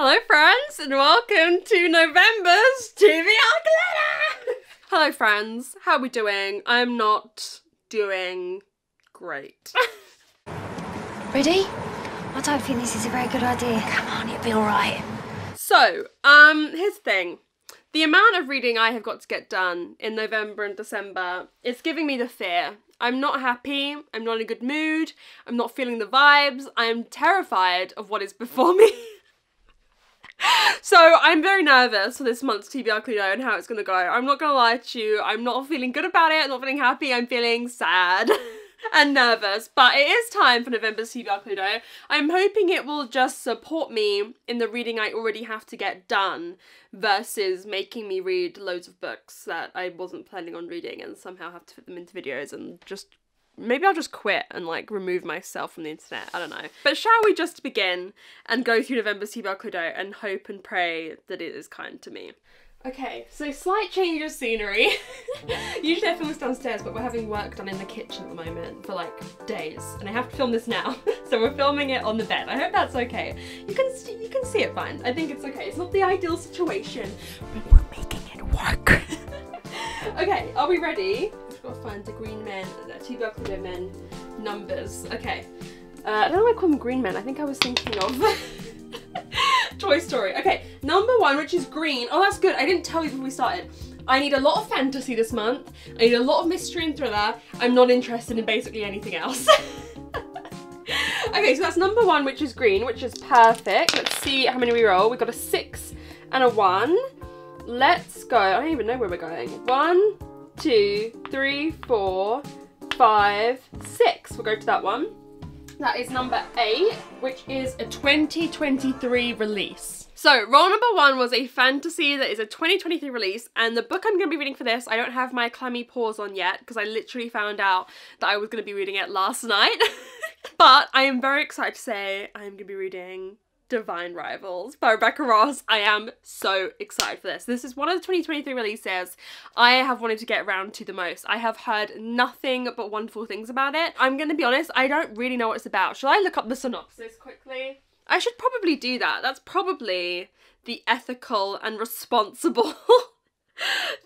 Hello friends, and welcome to November's TBR Cluedo! Hello friends, how are we doing? I'm not doing great. Ready? I don't think this is a very good idea. Come on, it'll be alright. So, here's the thing. The amount of reading I have got to get done in November and December is giving me the fear. I'm not happy, I'm not in a good mood, I'm not feeling the vibes, I am terrified of what is before me. So I'm very nervous for this month's TBR Cluedo and how it's gonna go. I'm not gonna lie to you, I'm not feeling good about it, I'm not feeling happy, I'm feeling sad and nervous. But it is time for November's TBR Cluedo. I'm hoping it will just support me in the reading I already have to get done versus making me read loads of books that I wasn't planning on reading and somehow have to fit them into videos and just... maybe I'll just quit and like remove myself from the internet, I don't know. But shall we just begin and go through November's TBR Cluedo and hope and pray that it is kind to me. Okay, so slight change of scenery. Usually I film this downstairs, but we're having work done in the kitchen at the moment for like days, and I have to film this now. So we're filming it on the bed. I hope that's okay. You can see it fine. I think it's okay. It's not the ideal situation, but we're making it work. Okay, are we ready? I've got to find the green men, the TBR Cluedo men numbers. Okay, I don't know why I call them green men. I think I was thinking of Toy Story. Okay, number one, which is green. Oh, that's good. I didn't tell you before we started. I need a lot of fantasy this month. I need a lot of mystery and thriller. I'm not interested in basically anything else. Okay, so that's number one, which is green, which is perfect. Let's see how many we roll. We got a 6 and a 1. Let's go. I don't even know where we're going. 1, 2, 3, 4, 5, 6. We'll go to that one. That is number 8, which is a 2023 release. So roll number one was a fantasy that is a 2023 release, and the book I'm going to be reading for this, I don't have my clammy paws on yet because I literally found out that I was going to be reading it last night. But I am very excited to say I'm going to be reading Divine Rivals by Rebecca Ross. I am so excited for this. This is one of the 2023 releases I have wanted to get around to the most. I have heard nothing but wonderful things about it. I'm gonna be honest, I don't really know what it's about. Shall I look up the synopsis quickly? I should probably do that. That's probably the ethical and responsible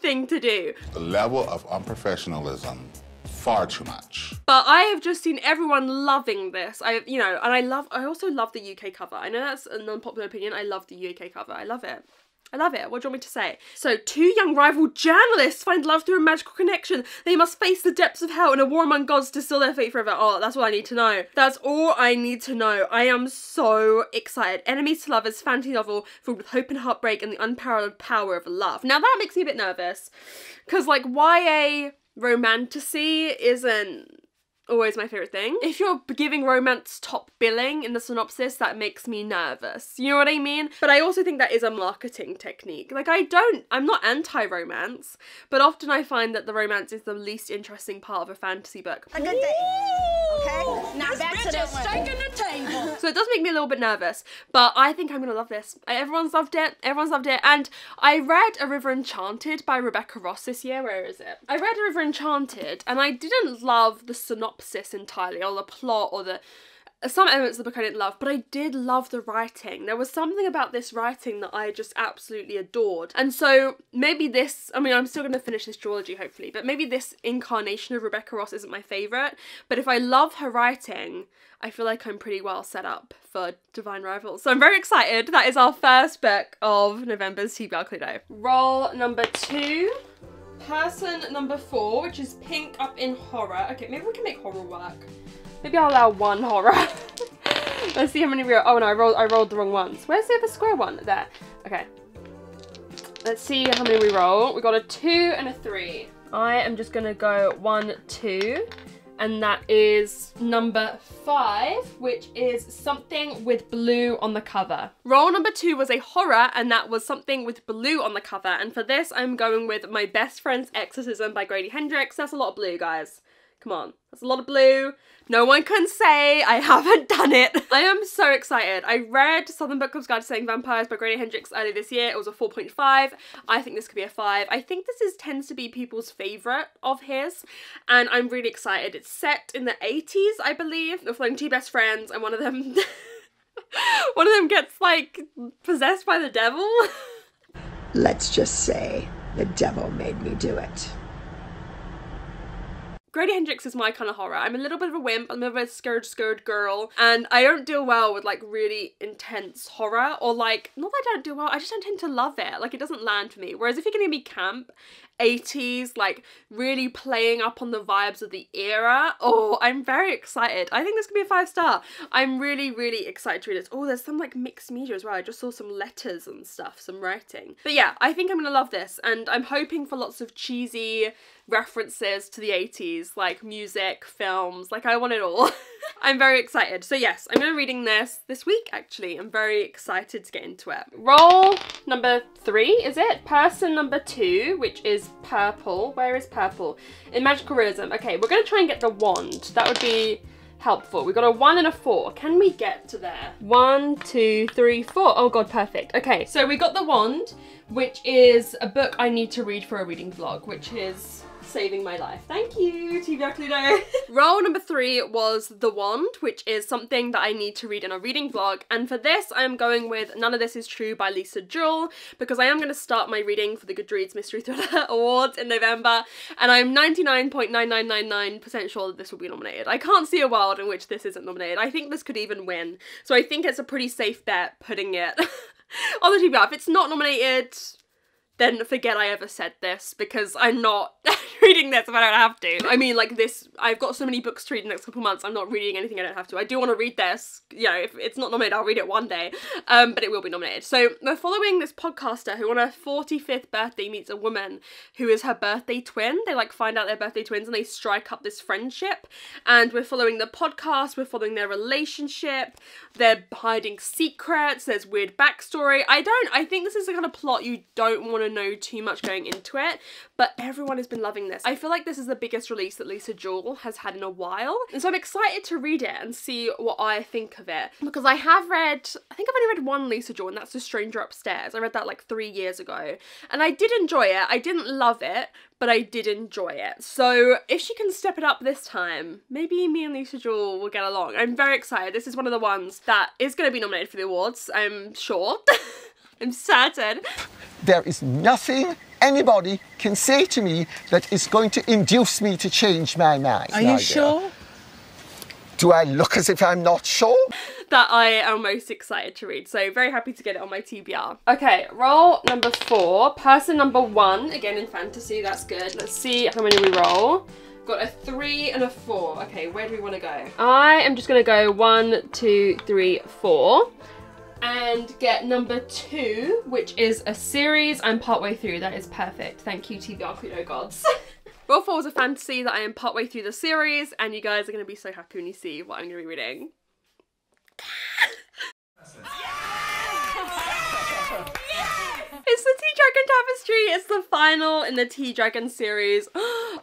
thing to do. The level of unprofessionalism, far too much. But I have just seen everyone loving this. I also love the UK cover. I know that's an unpopular opinion. I love the UK cover. I love it. I love it. What do you want me to say? So, two young rival journalists find love through a magical connection. They must face the depths of hell and a war among gods to seal their fate forever. Oh, that's all I need to know. That's all I need to know. I am so excited. Enemies to Lovers fantasy novel filled with hope and heartbreak and the unparalleled power of love. Now that makes me a bit nervous because like YA romantasy isn't always my favourite thing. If you're giving romance top billing in the synopsis, that makes me nervous. You know what I mean? But I also think that is a marketing technique. Like I'm not anti-romance, but often I find that the romance is the least interesting part of a fantasy book. A good day, okay? Now back to the taking the table. So it does make me a little bit nervous, but I think I'm gonna love this. Everyone's loved it. And I read A River Enchanted by Rebecca Ross this year. Where is it? I read A River Enchanted and I didn't love the synopsis entirely, or the plot, or some elements of the book I didn't love, but I did love the writing. There was something about this writing that I just absolutely adored. And so maybe this, I mean, I'm still going to finish this duology hopefully, but maybe this incarnation of Rebecca Ross isn't my favourite, but if I love her writing, I feel like I'm pretty well set up for Divine Rivals. So I'm very excited. That is our first book of November's TBR Cluedo. Roll number 2. Person number 4, which is pink up in horror. Okay, maybe we can make horror work. Maybe I'll allow one horror. Let's see how many we roll. Oh no, I rolled the wrong ones. Where's the other square one? There. Okay. Let's see how many we roll. We got a 2 and a 3. I am just gonna go 1, 2, and that is number 5, which is Something with Blue on the Cover. Roll number 2 was a horror, and that was Something with Blue on the Cover. And for this, I'm going with My Best Friend's Exorcism by Grady Hendrix. That's a lot of blue, guys. Come on, that's a lot of blue. No one can say I haven't done it. I am so excited. I read Southern Book Club's Guide to Slaying Vampires by Grady Hendrix earlier this year. It was a 4.5. I think this could be a 5. I think this tends to be people's favourite of his, and I'm really excited. It's set in the 80s, I believe. They're following two best friends, and one of them One of them gets, like, possessed by the devil. Let's just say the devil made me do it. Grady Hendrix is my kind of horror. I'm a little bit of a wimp, I'm a little bit of a scared girl, and I don't deal well with, like, really intense horror, or, like, not that I don't do well, I just don't tend to love it. Like, it doesn't land for me. Whereas if you're gonna be camp, 80s, like, really playing up on the vibes of the era, oh, I'm very excited. I think this could be a 5-star. I'm really, really excited to read it. Oh, there's some, like, mixed media as well. I just saw some letters and stuff, some writing. But yeah, I think I'm gonna love this, and I'm hoping for lots of cheesy references to the 80s, like music, films, like I want it all. I'm very excited. So yes, I'm gonna be reading this week actually. I'm very excited to get into it. Roll number 3, is it? Person number 2, which is purple. Where is purple? In magical realism. Okay, we're gonna try and get the wand. That would be helpful. We got a 1 and a 4. Can we get to there? 1, 2, 3, 4. Oh god, perfect. Okay, so we got the wand, which is a book I need to read for a reading vlog, which is saving my life. Thank you, TBR Cluedo. Roll number 3 was The Wand, which is something that I need to read in a reading vlog, and for this I'm going with None of This Is True by Lisa Jewell, because I am going to start my reading for the Goodreads Mystery Thriller Awards in November, and I'm 99.9999% sure that this will be nominated. I can't see a world in which this isn't nominated. I think this could even win, so I think it's a pretty safe bet putting it on the TBR. If it's not nominated, then forget I ever said this, because I'm not reading this if I don't have to. I mean, like, this, I've got so many books to read in the next couple months, I'm not reading anything I don't have to. I do want to read this, you know, if it's not nominated, I'll read it one day, but it will be nominated. So we're following this podcaster who on her 45th birthday meets a woman who is her birthday twin. They, like, find out they're birthday twins and they strike up this friendship, and we're following the podcast, we're following their relationship, they're hiding secrets, there's weird backstory. I think this is the kind of plot you don't want to know too much going into it, but everyone has been loving this. I feel like this is the biggest release that Lisa Jewell has had in a while, and so I'm excited to read it and see what I think of it, because I have read, I think I've only read one Lisa Jewell, and that's The Stranger Upstairs. I read that like 3 years ago and I did enjoy it. I didn't love it, but I did enjoy it. So if she can step it up this time, maybe me and Lisa Jewell will get along. I'm very excited. This is one of the ones that is going to be nominated for the awards, I'm sure. I'm certain. There is nothing anybody can say to me that is going to induce me to change my mind. Are you sure? Do I look as if I'm not sure? That I am most excited to read, so very happy to get it on my TBR. Okay, roll number 4, person number 1, again in fantasy, that's good. Let's see how many we roll. Got a 3 and a 4. Okay, where do we want to go? I am just going to go 1, 2, 3, 4. And get number 2, which is a series. I'm partway through. That is perfect. Thank you, TBR Cluedo gods. Roll 4 was a fantasy that I am partway through the series, and you guys are going to be so happy when you see what I'm going to be reading. It's The Tea Dragon Tapestry. It's the final in the Tea Dragon series.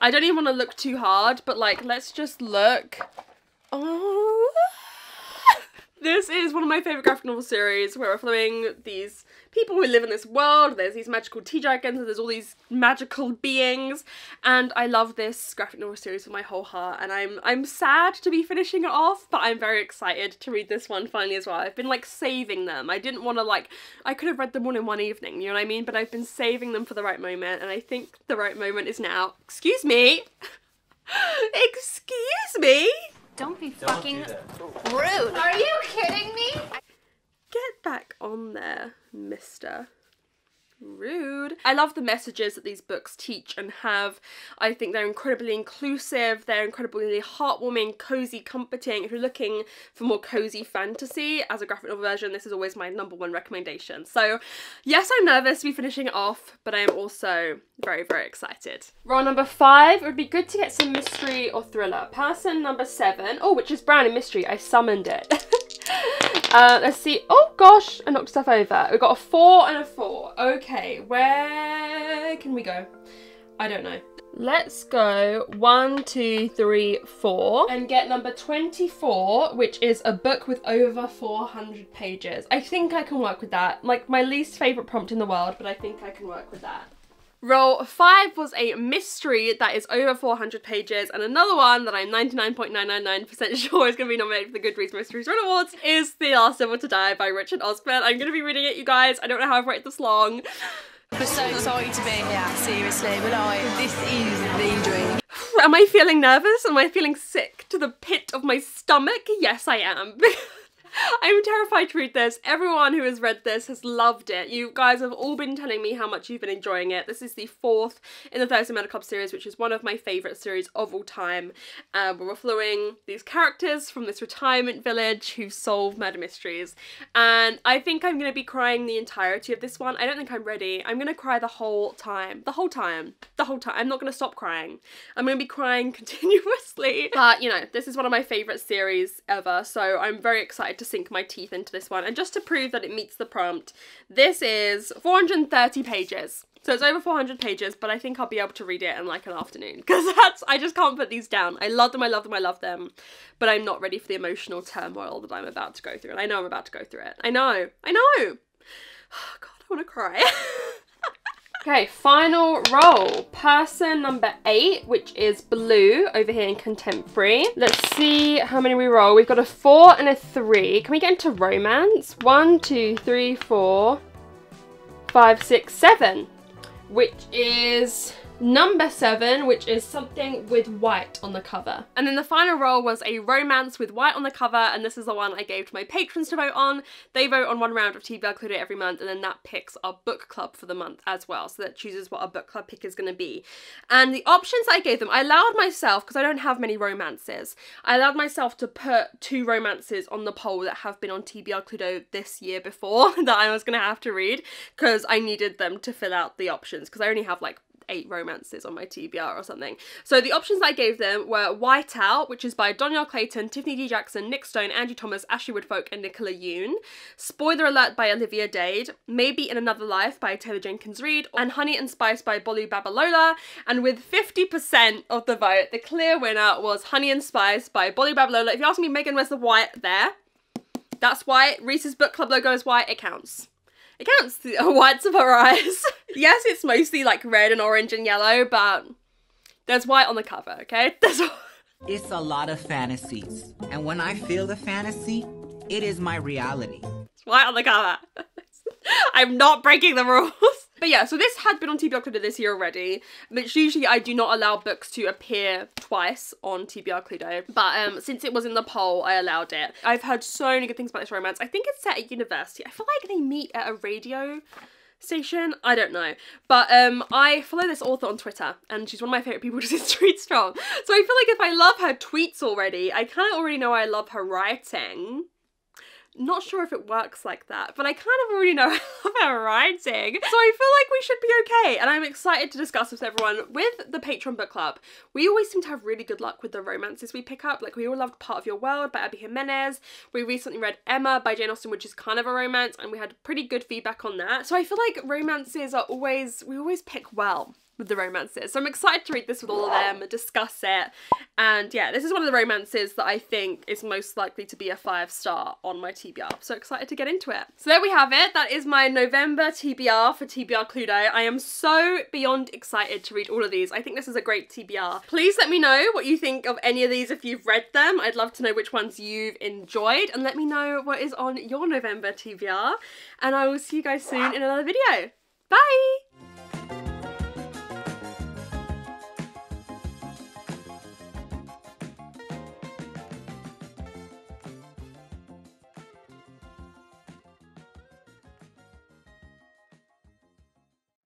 I don't even want to look too hard, but like, let's just look. Oh. This is one of my favourite graphic novel series, where we're following these people who live in this world. There's these magical tea dragons, and there's all these magical beings, and I love this graphic novel series with my whole heart, and I'm sad to be finishing it off, but I'm very excited to read this one finally as well. I've been like saving them. I didn't want to, like, I could have read them all in one evening, you know what I mean? But I've been saving them for the right moment, and I think the right moment is now. Excuse me. Excuse me. Don't be fucking rude. Are you kidding me? Get back on there, mister. Rude. I love the messages that these books teach and have. I think they're incredibly inclusive, they're incredibly heartwarming, cozy, comforting. If you're looking for more cozy fantasy as a graphic novel version, this is always my number 1 recommendation. So yes, I'm nervous to be finishing it off, but I am also very, very excited. Roll number 5, it would be good to get some mystery or thriller. Person number 7, oh, which is Brown in mystery, I summoned it. Let's see. Oh gosh, I knocked stuff over. We got a 4 and a 4. Okay, where can we go? I don't know. Let's go 1, 2, 3, 4 and get number 24, which is a book with over 400 pages. I think I can work with that. Like, my least favourite prompt in the world, but I think I can work with that. Roll 5 was a mystery that is over 400 pages, and another one that I'm 99.999% sure is going to be nominated for the Goodreads Mystery Thriller Awards is The Last Devil to Die by Richard Osman. I'm going to be reading it, you guys. I don't know how I've waited this long. We're so excited to be here, seriously. But like, this is the dream. Am I feeling nervous? Am I feeling sick to the pit of my stomach? Yes, I am. I'm terrified to read this. Everyone who has read this has loved it. You guys have all been telling me how much you've been enjoying it. This is the 4th in the Thursday Murder Club series, which is one of my favourite series of all time. We're following these characters from this retirement village who solve murder mysteries. And I think I'm going to be crying the entirety of this one. I don't think I'm ready. I'm going to cry the whole time. The whole time. The whole time. I'm not going to stop crying. I'm going to be crying continuously. But, you know, this is one of my favourite series ever, so I'm very excited to sink my teeth into this one. And just to prove that it meets the prompt, this is 430 pages. So it's over 400 pages, but I think I'll be able to read it in like an afternoon, because that's, I just can't put these down. I love them, I love them, I love them, but I'm not ready for the emotional turmoil that I'm about to go through. And I know I'm about to go through it. I know. Oh God, I want to cry. Okay, final roll. Person number 8, which is Blue over here in Contemporary. Let's see how many we roll. We've got a 4 and a 3. Can we get into romance? 1, 2, 3, 4, 5, 6, 7, which is number 7, which is something with white on the cover. And then the final roll was a romance with white on the cover, and this is the one I gave to my patrons to vote on. They vote on one round of TBR Cluedo every month, and then that picks our book club for the month as well, so that chooses what our book club pick is going to be. And the options I gave them, I allowed myself, because I don't have many romances, I allowed myself to put 2 romances on the poll that have been on TBR Cluedo this year before that I was going to have to read, because I needed them to fill out the options, because I only have like 8 romances on my TBR or something. So the options I gave them were White Out, which is by Donyell Clayton, Tiffany D. Jackson, Nick Stone, Angie Thomas, Ashley Woodfolk and Nicola Yoon. Spoiler Alert by Olivia Dade. Maybe In Another Life by Taylor Jenkins Reid. And Honey and Spice by Bolu Babalola. And with 50% of the vote, the clear winner was Honey and Spice by Bolu Babalola. If you ask me, Megan, where's the white there? That's white. Reese's Book Club logo is white. It counts. It counts, the whites of her eyes. Yes, it's mostly like red and orange and yellow, but there's white on the cover, okay? It's a lot of fantasies. And when I feel the fantasy, it is my reality. It's white on the cover. I'm not breaking the rules. But yeah, so this had been on TBR Cluedo this year already, which usually I do not allow books to appear twice on TBR Cluedo, but since it was in the poll, I allowed it. I've heard so many good things about this romance. I think it's set at university. I feel like they meet at a radio station, I don't know, but I follow this author on Twitter, and she's one of my favourite people because she tweets strong. So I feel like if I love her tweets already, I kind of already know I love her writing. Not sure if it works like that, but I kind of already know her writing, so I feel like we should be okay. And I'm excited to discuss with everyone. With the Patreon book club, we always seem to have really good luck with the romances we pick up. Like, we all loved Part of Your World by Abby Jimenez. We recently read Emma by Jane Austen, which is kind of a romance, and we had pretty good feedback on that. So I feel like romances are always, we always pick well with the romances. So I'm excited to read this with all of them, discuss it. And yeah, this is one of the romances that I think is most likely to be a 5-star on my TBR. I'm so excited to get into it. So there we have it. That is my November TBR for TBR Cluedo. I am so beyond excited to read all of these. I think this is a great TBR. Please let me know what you think of any of these if you've read them. I'd love to know which ones you've enjoyed, and let me know what is on your November TBR. And I will see you guys soon in another video. Bye!